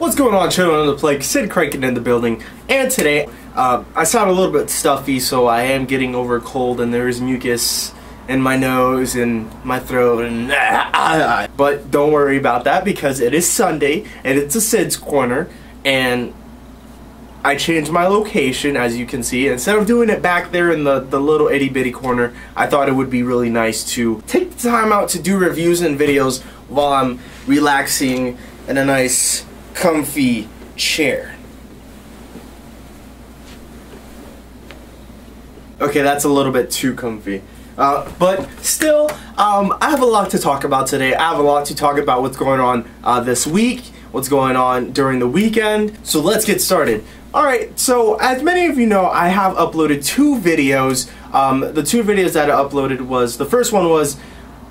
What's going on, channel of the Plague? Sid Crankin in the building, and today I sound a little bit stuffy, so I am getting over a cold, and there is mucus in my nose and my throat, and but don't worry about that because it is Sunday and it's a Sid's Corner, and I changed my location, as you can see. Instead of doing it back there in the little itty bitty corner, I thought it would be really nice to take the time out to do reviews and videos while I'm relaxing in a nice comfy chair. Okay, that's a little bit too comfy, but still, I have a lot to talk about today. I have a lot to talk about what's going on this week, what's going on during the weekend, so let's get started. Alright, so as many of you know, I have uploaded two videos. The two videos that I uploaded was, the first one was,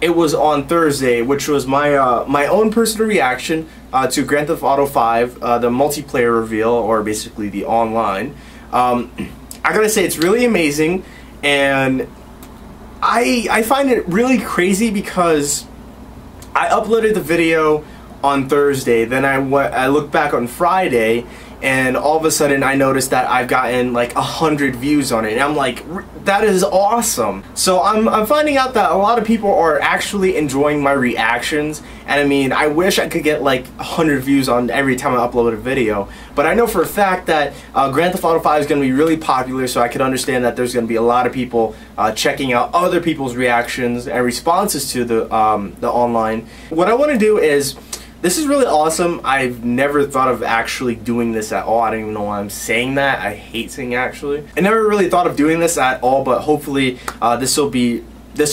it was on Thursday, which was my my own personal reaction to Grand Theft Auto V, the multiplayer reveal, or basically the online. I gotta say, it's really amazing, and I find it really crazy because I uploaded the video on Thursday, then I looked back on Friday, and all of a sudden I noticed that I've gotten like 100 views on it, and I'm like, that is awesome. So I'm finding out that a lot of people are actually enjoying my reactions, and I mean, I wish I could get like 100 views on every time I upload a video, but I know for a fact that Grand Theft Auto V is going to be really popular, so I could understand that there's going to be a lot of people checking out other people's reactions and responses to the online. What I want to do is, this is really awesome. I've never thought of actually doing this at all. I don't even know why I'm saying that. I hate saying actually. I never really thought of doing this at all, but hopefully this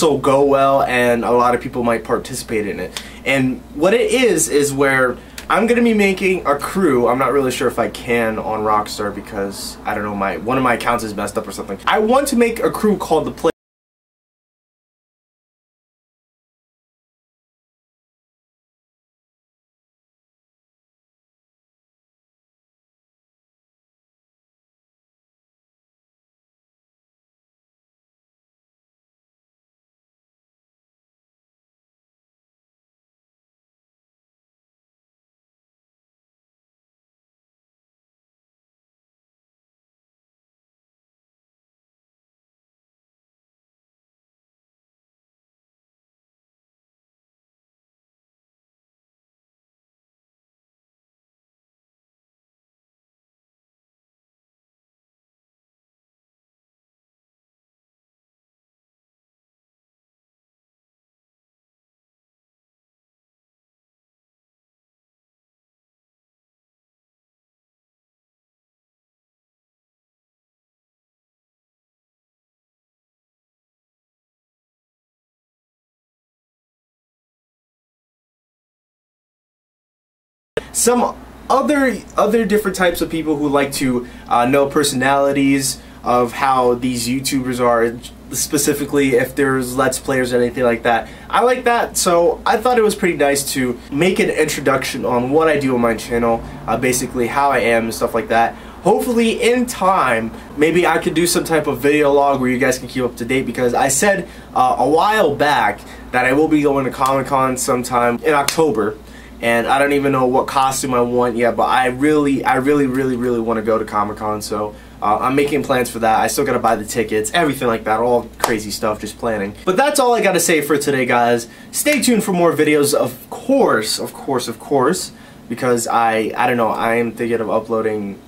will go well, and a lot of people might participate in it. And what it is where I'm gonna be making a crew. I'm not really sure if I can on Rockstar because I don't know, one of my accounts is messed up or something. I want to make a crew called the Plague. Some other different types of people who like to know personalities of how these YouTubers are, specifically if there's Let's Players or anything like that. I like that, so I thought it was pretty nice to make an introduction on what I do on my channel, basically how I am and stuff like that. Hopefully in time, maybe I could do some type of video log where you guys can keep up to date, because I said a while back that I will be going to Comic-Con sometime in October. And I don't even know what costume I want yet, but I really want to go to Comic-Con, so I'm making plans for that. I still gotta buy the tickets, everything like that, all crazy stuff, just planning. But that's all I gotta say for today, guys. Stay tuned for more videos, of course, because I don't know, I am thinking of uploading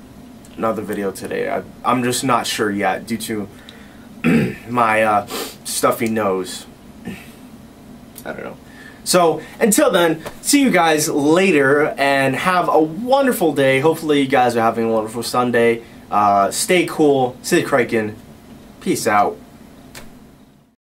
another video today. I'm just not sure yet due to my stuffy nose. I don't know. So, until then, see you guys later, and have a wonderful day. Hopefully you guys are having a wonderful Sunday. Stay cool. Sidkriken. Peace out.